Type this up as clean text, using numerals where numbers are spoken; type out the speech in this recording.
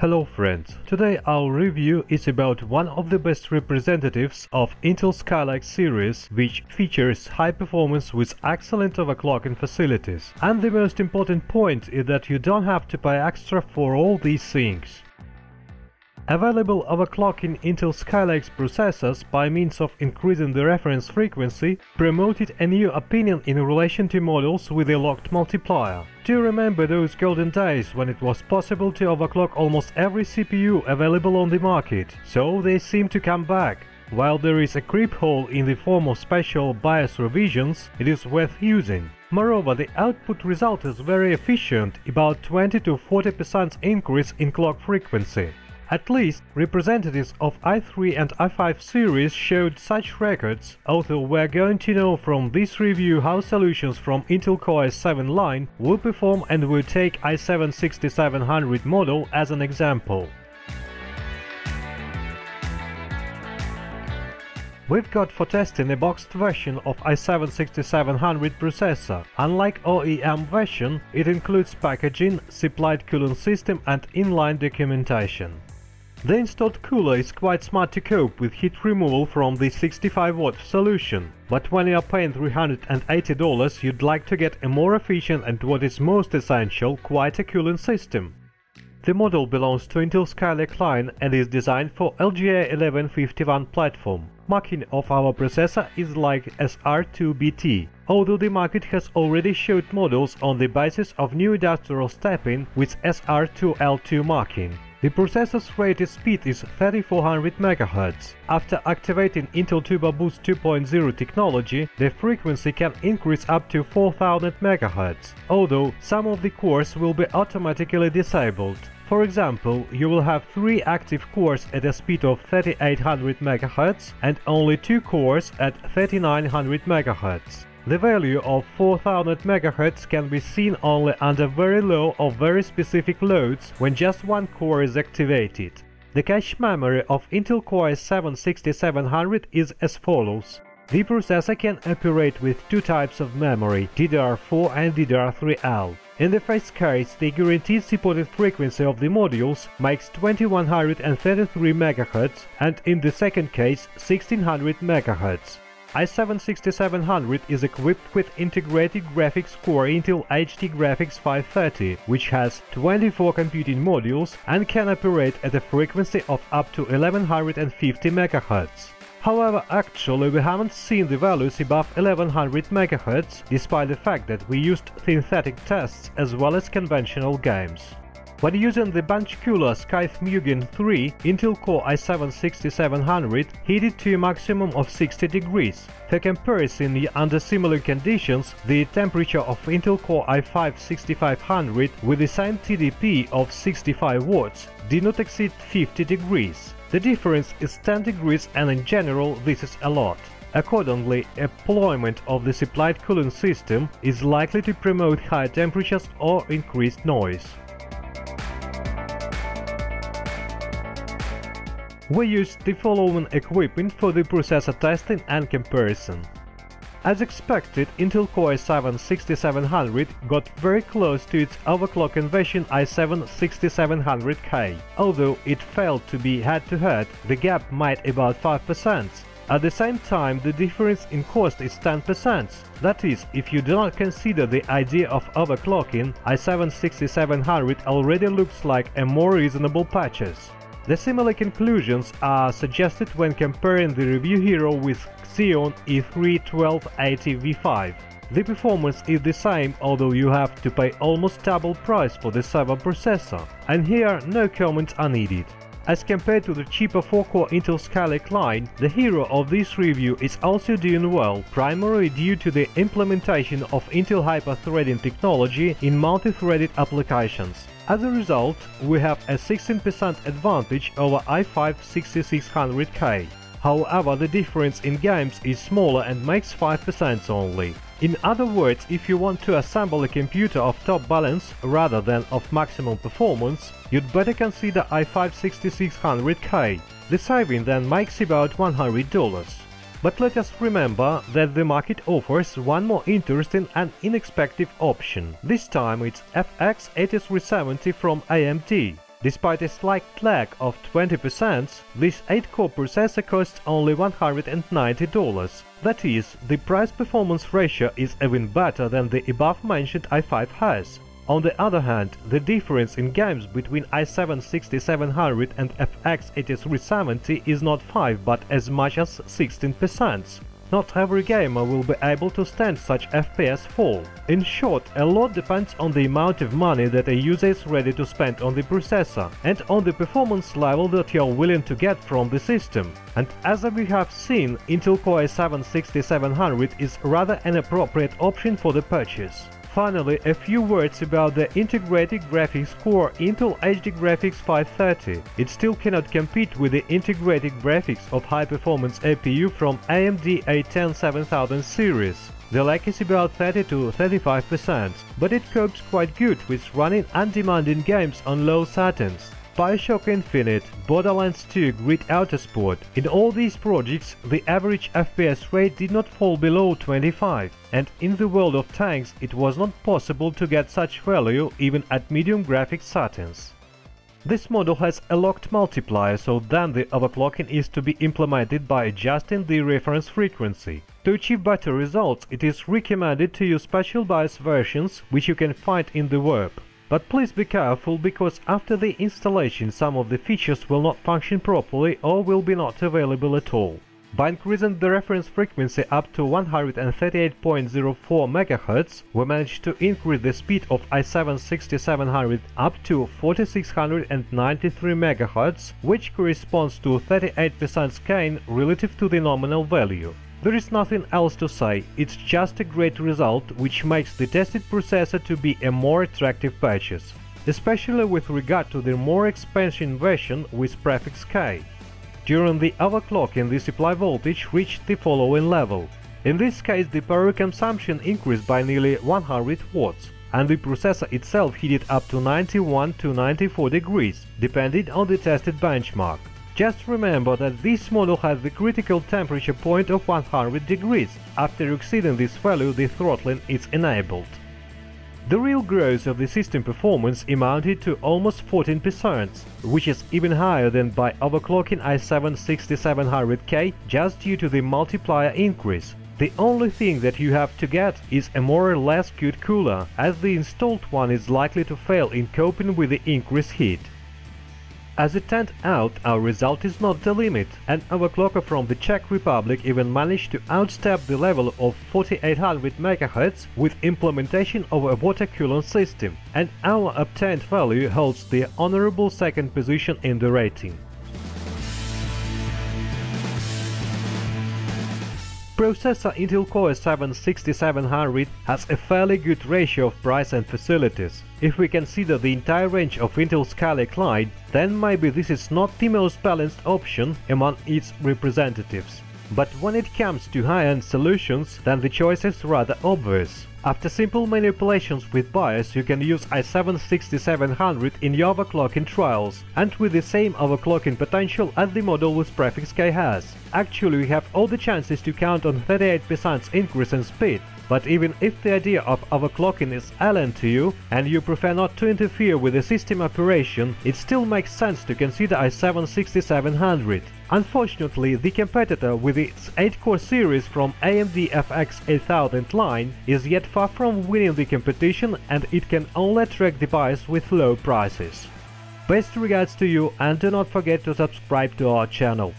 Hello friends, today our review is about one of the best representatives of Intel Skylake series, which features high performance with excellent overclocking facilities. And the most important point is that you don't have to pay extra for all these things. Available overclocking Intel Skylake's processors by means of increasing the reference frequency promoted a new opinion in relation to models with a locked multiplier. Do you remember those golden days when it was possible to overclock almost every CPU available on the market? So they seem to come back. While there is a creep hole in the form of special bias revisions, it is worth using. Moreover, the output result is very efficient, about 20 to 40% increase in clock frequency. At least, representatives of i3 and i5 series showed such records, although we're going to know from this review how solutions from Intel Core i7 line will perform, and will take i7-6700 model as an example. We've got for testing a boxed version of i7-6700 processor. Unlike OEM version, it includes packaging, supplied cooling system and inline documentation. The installed cooler is quite smart to cope with heat removal from the 65W solution, but when you are paying $380 you'd like to get a more efficient and, what is most essential, quite a cooling system. The model belongs to Intel Skylake line and is designed for LGA1151 platform. Marking of our processor is like SR2BT, although the market has already showed models on the basis of new industrial stepping with SR2L2 marking. The processor's rated speed is 3400 MHz. After activating Intel Turbo Boost 2.0 technology, the frequency can increase up to 4000 MHz, although some of the cores will be automatically disabled. For example, you will have 3 active cores at a speed of 3800 MHz and only 2 cores at 3900 MHz. The value of 4000 MHz can be seen only under very low or very specific loads when just one core is activated. The cache memory of Intel Core i7-6700 is as follows. The processor can operate with two types of memory, DDR4 and DDR3L. In the first case, the guaranteed supported frequency of the modules makes 2133 MHz and in the second case 1600 MHz. i7-6700 is equipped with integrated graphics core Intel HD Graphics 530, which has 24 computing modules and can operate at a frequency of up to 1150 MHz. However, actually we haven't seen the values above 1100 MHz, despite the fact that we used synthetic tests as well as conventional games. When using the bench cooler Scythe Mugen 3, Intel Core i7-6700 heated to a maximum of 60 degrees. For comparison, under similar conditions, the temperature of Intel Core i5-6500 with the same TDP of 65 watts did not exceed 50 degrees. The difference is 10 degrees and in general this is a lot. Accordingly, employment of the supplied cooling system is likely to promote high temperatures or increased noise. We used the following equipment for the processor testing and comparison. As expected, Intel Core i7-6700 got very close to its overclocking version i7-6700K. Although it failed to be head-to-head, the gap made about 5%. At the same time, the difference in cost is 10%. That is, if you do not consider the idea of overclocking, i7-6700 already looks like a more reasonable purchase. The similar conclusions are suggested when comparing the review hero with Xeon E3-1280 V5. The performance is the same, although you have to pay almost double price for the server processor, and here no comments are needed. As compared to the cheaper 4-core Intel Skylake line, the hero of this review is also doing well, primarily due to the implementation of Intel Hyper-Threading technology in multi-threaded applications. As a result, we have a 16% advantage over i5-6600K. However, the difference in games is smaller and makes 5% only. In other words, if you want to assemble a computer of top balance rather than of maximum performance, you'd better consider i5-6600K. The saving then makes about $100. But let us remember that the market offers one more interesting and inexpensive option. This time it's FX8370 from AMD. Despite a slight lag of 20%, this 8-core processor costs only $190. That is, the price-performance ratio is even better than the above-mentioned i5 has. On the other hand, the difference in games between i7-6700 and FX8370 is not 5, but as much as 16%. Not every gamer will be able to stand such FPS fall. In short, a lot depends on the amount of money that a user is ready to spend on the processor and on the performance level that you are willing to get from the system. And as we have seen, Intel Core i7-6700 is rather an appropriate option for the purchase. Finally, a few words about the integrated graphics core Intel HD Graphics 530. It still cannot compete with the integrated graphics of high-performance APU from AMD A10-7000 series. The lag is about 30 to 35%, but it copes quite good with running undemanding games on low settings. Bioshock Infinite, Borderlands 2, Grid Autosport. In all these projects, the average FPS rate did not fall below 25, and in the world of tanks it was not possible to get such value even at medium graphics settings. This model has a locked multiplier, so then the overclocking is to be implemented by adjusting the reference frequency. To achieve better results, it is recommended to use special BIOS versions, which you can find in the web. But please be careful, because after the installation some of the features will not function properly or will be not available at all. By increasing the reference frequency up to 138.04 MHz, we managed to increase the speed of i7-6700 up to 4693 MHz, which corresponds to 38% gain relative to the nominal value. There is nothing else to say, it's just a great result which makes the tested processor to be a more attractive purchase, especially with regard to the more expansion version with prefix K. During the overclocking, the supply voltage reached the following level. In this case, the power consumption increased by nearly 100 watts, and the processor itself heated up to 91 to 94 degrees, depending on the tested benchmark. Just remember that this model has the critical temperature point of 100 degrees, after exceeding this value the throttling is enabled. The real growth of the system performance amounted to almost 14%, which is even higher than by overclocking i7-6700K just due to the multiplier increase. The only thing that you have to get is a more or less good cooler, as the installed one is likely to fail in coping with the increased heat. As it turned out, our result is not the limit. An overclocker from the Czech Republic even managed to outstep the level of 4800 MHz with implementation of a water coolant system, and our obtained value holds the honorable second position in the rating. Processor Intel Core i7-6700 has a fairly good ratio of price and facilities. If we consider the entire range of Intel Skylake line, then maybe this is not the most balanced option among its representatives. But when it comes to high-end solutions, then the choice is rather obvious. After simple manipulations with BIOS, you can use i7-6700 in your overclocking trials, and with the same overclocking potential as the model with prefix K has. Actually, you have all the chances to count on 38% increase in speed, but even if the idea of overclocking is alien to you, and you prefer not to interfere with the system operation, it still makes sense to consider i7-6700. Unfortunately, the competitor with its 8-core series from AMD FX-8000 line is yet far from winning the competition, and it can only attract the buyers with low prices. Best regards to you, and do not forget to subscribe to our channel.